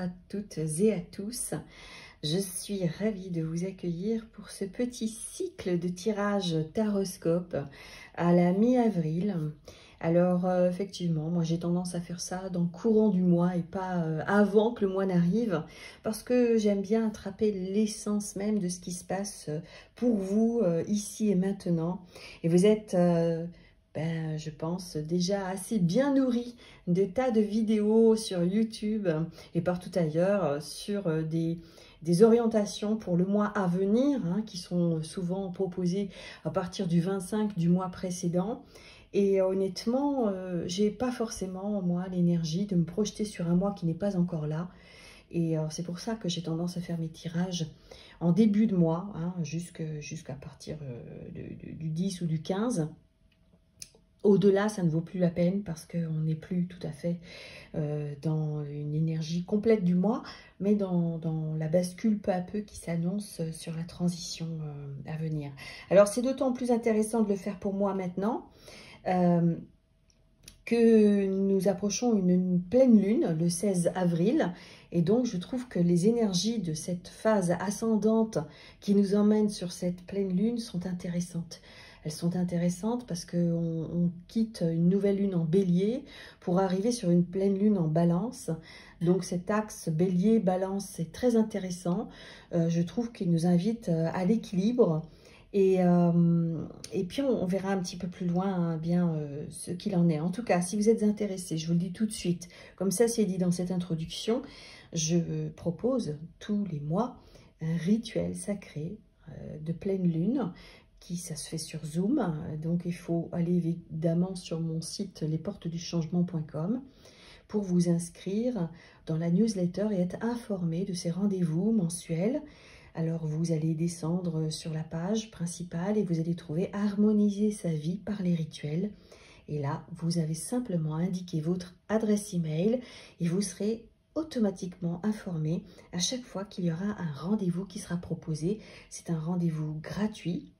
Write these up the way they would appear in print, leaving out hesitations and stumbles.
à toutes et à tous. Je suis ravie de vous accueillir pour ce petit cycle de tirage Taroscope à la mi-avril. Alors effectivement, moi j'ai tendance à faire ça dans le courant du mois et pas avant que le mois n'arrive, parce que j'aime bien attraper l'essence même de ce qui se passe pour vous ici et maintenant. Et vous êtes, je pense, déjà assez bien nourris des tas de vidéos sur YouTube et partout ailleurs sur des orientations pour le mois à venir, hein, qui sont souvent proposées à partir du 25 du mois précédent. Et honnêtement, j'ai pas forcément, moi, l'énergie de me projeter sur un mois qui n'est pas encore là. Et c'est pour ça que j'ai tendance à faire mes tirages en début de mois, hein, jusqu'à partir du 10 ou du 15. Au-delà, ça ne vaut plus la peine parce qu'on n'est plus tout à fait dans une énergie complète du mois, mais dans la bascule peu à peu qui s'annonce sur la transition à venir. Alors, c'est d'autant plus intéressant de le faire pour moi maintenant que nous approchons une pleine lune le 16 avril. Et donc, je trouve que les énergies de cette phase ascendante qui nous emmène sur cette pleine lune sont intéressantes. Elles sont intéressantes parce qu'on quitte une nouvelle lune en bélier pour arriver sur une pleine lune en balance. Donc cet axe bélier-balance, c'est très intéressant. Je trouve qu'il nous invite à l'équilibre. Et puis on verra un petit peu plus loin, hein, bien ce qu'il en est. En tout cas, si vous êtes intéressés, je vous le dis tout de suite, comme ça c'est dit dans cette introduction, je propose tous les mois un rituel sacré de pleine lune. Ça se fait sur Zoom, donc il faut aller évidemment sur mon site lesportesduchangement.com pour vous inscrire dans la newsletter et être informé de ces rendez-vous mensuels. Alors vous allez descendre sur la page principale et vous allez trouver « Harmoniser sa vie par les rituels ». Et là, vous avez simplement indiqué votre adresse email et vous serez automatiquement informé à chaque fois qu'il y aura un rendez-vous qui sera proposé. C'est un rendez-vous gratuit.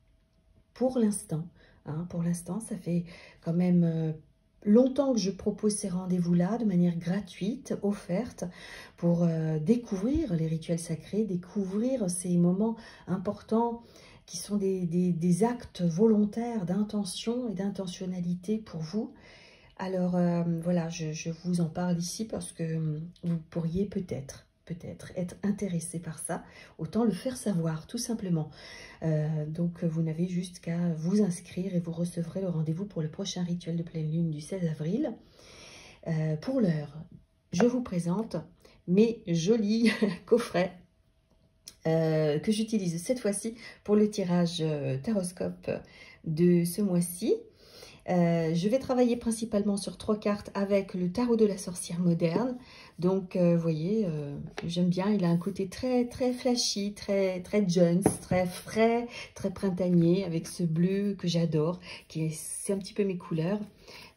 Pour l'instant, hein, ça fait quand même longtemps que je propose ces rendez-vous-là de manière gratuite, offerte, pour découvrir les rituels sacrés, découvrir ces moments importants qui sont des actes volontaires d'intention et d'intentionnalité pour vous. Alors voilà, je vous en parle ici parce que vous pourriez peut-être être intéressé par ça, autant le faire savoir, tout simplement. Donc, vous n'avez juste qu'à vous inscrire et vous recevrez le rendez-vous pour le prochain rituel de pleine lune du 16 avril. Pour l'heure, je vous présente mes jolis coffrets que j'utilise cette fois-ci pour le tirage Taroscope de ce mois-ci. Je vais travailler principalement sur 3 cartes avec le tarot de la sorcière moderne. Donc, vous voyez, j'aime bien. Il a un côté très, très flashy, très, très jeune, très frais, très printanier, avec ce bleu que j'adore, c'est un petit peu mes couleurs.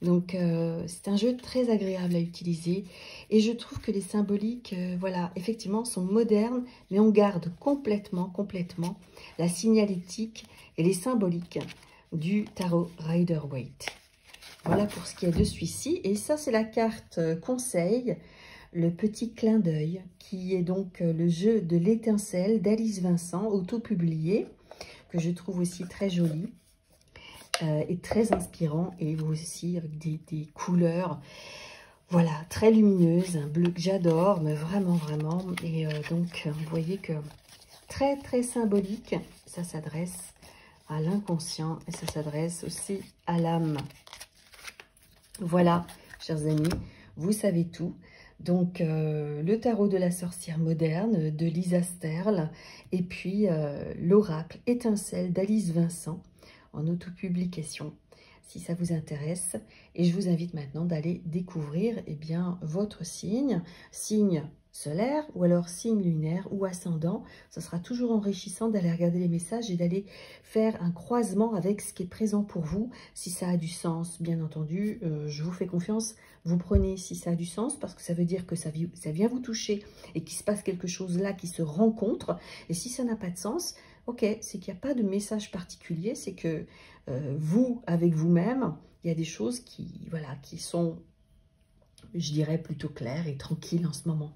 Donc, c'est un jeu très agréable à utiliser. Et je trouve que les symboliques, voilà, effectivement, sont modernes, mais on garde complètement la signalétique et les symboliques du tarot Rider Waite. Voilà pour ce qui est de celui-ci. Et ça, c'est la carte conseil, le petit clin d'œil, qui est donc le jeu de l'étincelle d'Alice Vincent, auto-publié, que je trouve aussi très joli et très inspirant, et aussi avec des couleurs, voilà, très lumineuses, un bleu que j'adore, mais vraiment. Et donc, vous voyez que très symbolique, ça s'adresse à l'inconscient et ça s'adresse aussi à l'âme. Voilà, chers amis, vous savez tout. Donc, le tarot de la sorcière moderne de Lisa Sterle et puis l'oracle étincelle d'Alice Vincent en autopublication, si ça vous intéresse. Et je vous invite maintenant d'aller découvrir votre signe solaire ou alors signe lunaire ou ascendant. Ce sera toujours enrichissant d'aller regarder les messages et d'aller faire un croisement avec ce qui est présent pour vous. Si ça a du sens, bien entendu, je vous fais confiance, vous prenez si ça a du sens, parce que ça veut dire que ça vient vous toucher et qu'il se passe quelque chose là qui se rencontre. Et si ça n'a pas de sens, ok, c'est qu'il n'y a pas de message particulier, c'est que vous, avec vous-même, il y a des choses qui, voilà, qui sont, je dirais, plutôt claires et tranquilles en ce moment.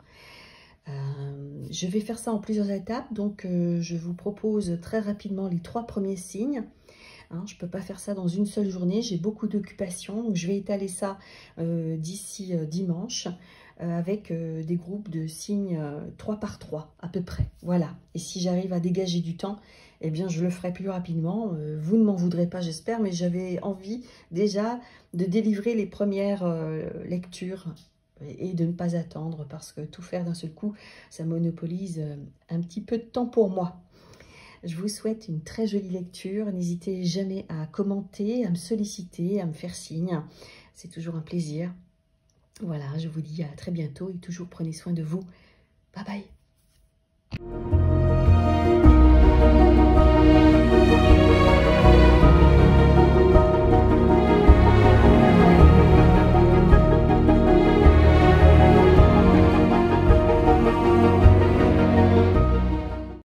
Je vais faire ça en plusieurs étapes, donc je vous propose très rapidement les trois premiers signes. Hein, je ne peux pas faire ça dans une seule journée, j'ai beaucoup d'occupations, donc je vais étaler ça d'ici dimanche avec des groupes de signes 3 par 3 à peu près, voilà. Et si j'arrive à dégager du temps, eh bien je le ferai plus rapidement. Vous ne m'en voudrez pas, j'espère, mais j'avais envie déjà de délivrer les premières lectures et de ne pas attendre, parce que tout faire d'un seul coup, ça monopolise un petit peu de temps pour moi. Je vous souhaite une très jolie lecture. N'hésitez jamais à commenter, à me solliciter, à me faire signe. C'est toujours un plaisir. Voilà, je vous dis à très bientôt et toujours prenez soin de vous. Bye bye.